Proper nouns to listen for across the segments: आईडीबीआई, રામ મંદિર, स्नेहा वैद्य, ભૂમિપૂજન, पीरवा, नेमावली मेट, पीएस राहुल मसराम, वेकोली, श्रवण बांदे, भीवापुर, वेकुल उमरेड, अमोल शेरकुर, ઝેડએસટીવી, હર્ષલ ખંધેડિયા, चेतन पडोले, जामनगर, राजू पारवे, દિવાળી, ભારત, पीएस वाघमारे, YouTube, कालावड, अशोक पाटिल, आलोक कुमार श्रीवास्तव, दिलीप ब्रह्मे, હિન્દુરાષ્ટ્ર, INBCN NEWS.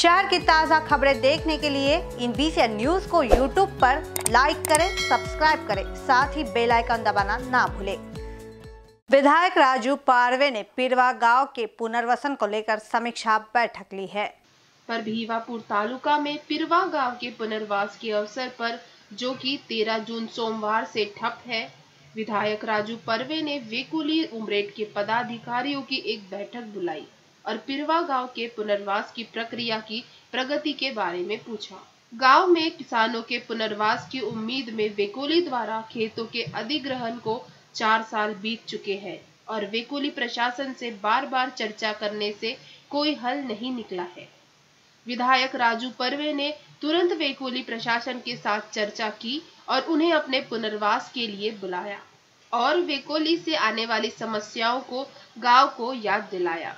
शहर की ताज़ा खबरें देखने के लिए INBCN न्यूज को YouTube पर लाइक करें, सब्सक्राइब करें, साथ ही बेल आइकन दबाना ना भूलें। विधायक राजू पारवे ने पीरवा गांव के पुनर्वसन को लेकर समीक्षा बैठक ली है। पर भीवापुर तालुका में पीरवा गांव के पुनर्वास के अवसर पर, जो कि 13 जून सोमवार से ठप है, विधायक राजू पारवे ने वेकुल उमरेड के पदाधिकारियों की एक बैठक बुलाई और पीरवा गांव के पुनर्वास की प्रक्रिया की प्रगति के बारे में पूछा। गांव में किसानों के पुनर्वास की उम्मीद में वेकोली द्वारा खेतों के अधिग्रहण को 4 साल बीत चुके हैं और वेकोली प्रशासन से बार बार चर्चा करने से कोई हल नहीं निकला है। विधायक राजू पारवे ने तुरंत वेकोली प्रशासन के साथ चर्चा की और उन्हें अपने पुनर्वास के लिए बुलाया और वेकोली से आने वाली समस्याओं को गाँव को याद दिलाया।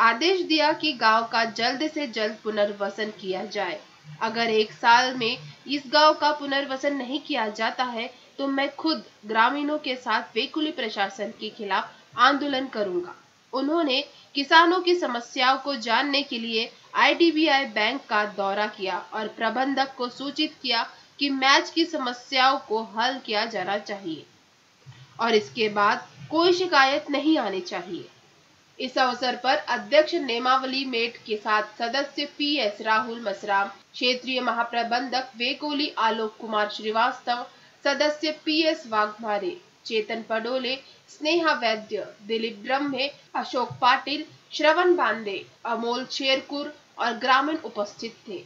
आदेश दिया कि गांव का जल्द से जल्द पुनर्वसन किया जाए। अगर 1 साल में इस गांव का पुनर्वसन नहीं किया जाता है तो मैं खुद ग्रामीणों के साथ वेकुली प्रशासन के खिलाफ आंदोलन करूंगा। उन्होंने किसानों की समस्याओं को जानने के लिए IDBI बैंक का दौरा किया और प्रबंधक को सूचित किया कि मैच की समस्याओं को हल किया जाना चाहिए और इसके बाद कोई शिकायत नहीं आनी चाहिए। इस अवसर पर अध्यक्ष नेमावली मेट के साथ सदस्य पीएस राहुल मसराम, क्षेत्रीय महाप्रबंधक वेकोली आलोक कुमार श्रीवास्तव, सदस्य पीएस वाघमारे, चेतन पडोले, स्नेहा वैद्य, दिलीप ब्रह्मे, अशोक पाटिल, श्रवण बांदे, अमोल शेरकुर और ग्रामीण उपस्थित थे।